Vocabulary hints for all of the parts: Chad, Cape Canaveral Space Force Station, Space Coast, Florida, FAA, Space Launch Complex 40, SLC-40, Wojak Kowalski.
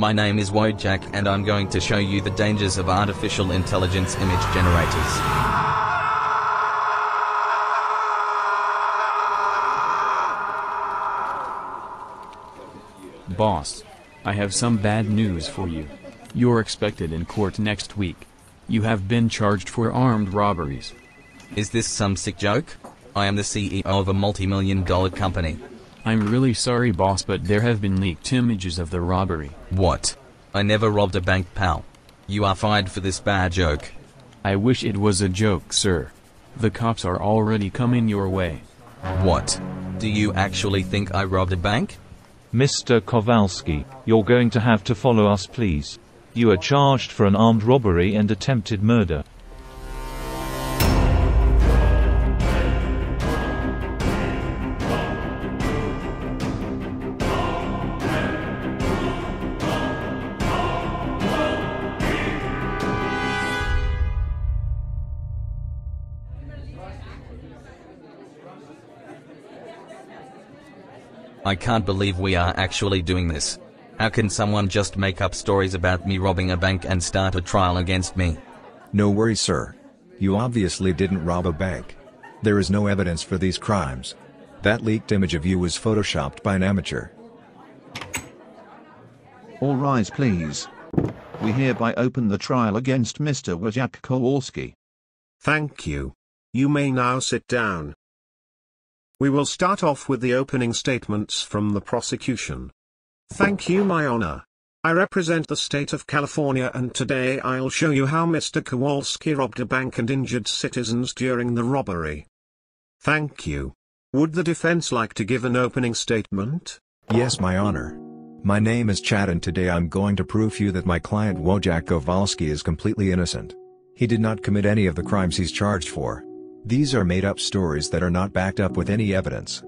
My name is Wojak and I'm going to show you the dangers of artificial intelligence image generators. Boss, I have some bad news for you. You're expected in court next week. You have been charged for armed robberies. Is this some sick joke? I am the CEO of a multi-million-dollar company. I'm really sorry, boss, but there have been leaked images of the robbery. What? I never robbed a bank, pal. You are fired for this bad joke. I wish it was a joke, sir. The cops are already coming your way. What? Do you actually think I robbed a bank? Mr. Kowalski, you're going to have to follow us, please. You are charged for an armed robbery and attempted murder. I can't believe we are actually doing this. How can someone just make up stories about me robbing a bank and start a trial against me? No worries, sir. You obviously didn't rob a bank. There is no evidence for these crimes. That leaked image of you was photoshopped by an amateur. All rise, please. We hereby open the trial against Mr. Wojak Kowalski. Thank you. You may now sit down. We will start off with the opening statements from the prosecution. Thank you, my honor. I represent the state of California, and today I'll show you how Mr. Kowalski robbed a bank and injured citizens during the robbery. Thank you. Would the defense like to give an opening statement? Yes, my honor. My name is Chad, and today I'm going to prove to you that my client Wojak Kowalski is completely innocent. He did not commit any of the crimes he's charged for. These are made-up stories that are not backed up with any evidence.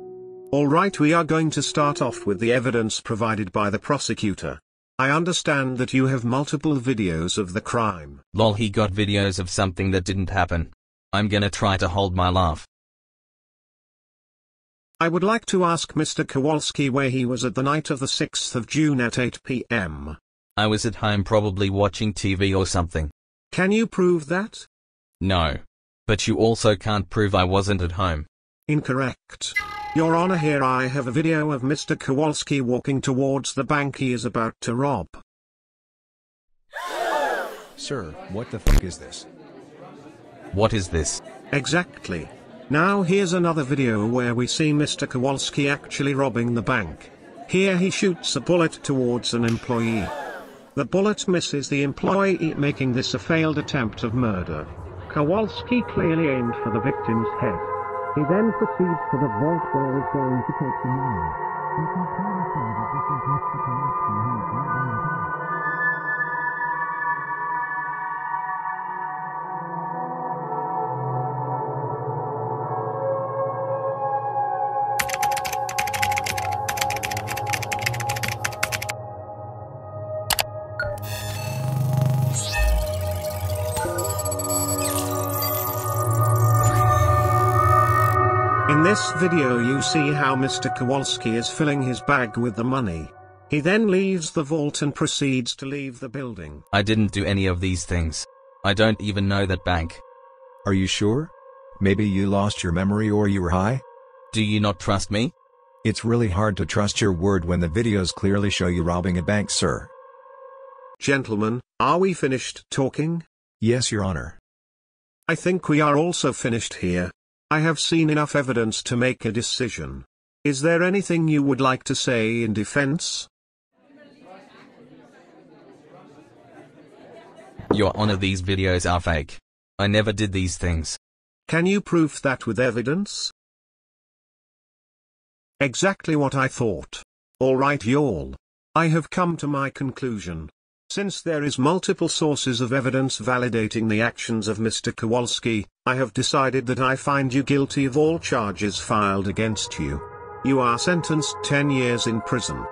All right, we are going to start off with the evidence provided by the prosecutor. I understand that you have multiple videos of the crime. Lol, he got videos of something that didn't happen. I'm gonna try to hold my laugh. I would like to ask Mr. Kowalski where he was at the night of the 6th of June at 8 p.m. I was at home, probably watching TV or something. Can you prove that? No. But you also can't prove I wasn't at home. Incorrect. Your Honor, here I have a video of Mr. Kowalski walking towards the bank he is about to rob. Sir, what the fuck is this? What is this? Exactly. Now here's another video where we see Mr. Kowalski actually robbing the bank. Here he shoots a bullet towards an employee. The bullet misses the employee, making this a failed attempt of murder. Kowalski clearly aimed for the victim's head. He then proceeds to the vault where he's going to take the money. You can clearly see that this is Mr. Kowalski who is not on the bank. In this video you see how Mr. Kowalski is filling his bag with the money. He then leaves the vault and proceeds to leave the building. I didn't do any of these things. I don't even know that bank. Are you sure? Maybe you lost your memory or you were high? Do you not trust me? It's really hard to trust your word when the videos clearly show you robbing a bank, sir. Gentlemen, are we finished talking? Yes, Your Honor. I think we are also finished here. I have seen enough evidence to make a decision. Is there anything you would like to say in defense? Your Honor, these videos are fake. I never did these things. Can you prove that with evidence? Exactly what I thought. All right, y'all. I have come to my conclusion. Since there is multiple sources of evidence validating the actions of Mr. Kowalski, I have decided that I find you guilty of all charges filed against you. You are sentenced 10 years in prison.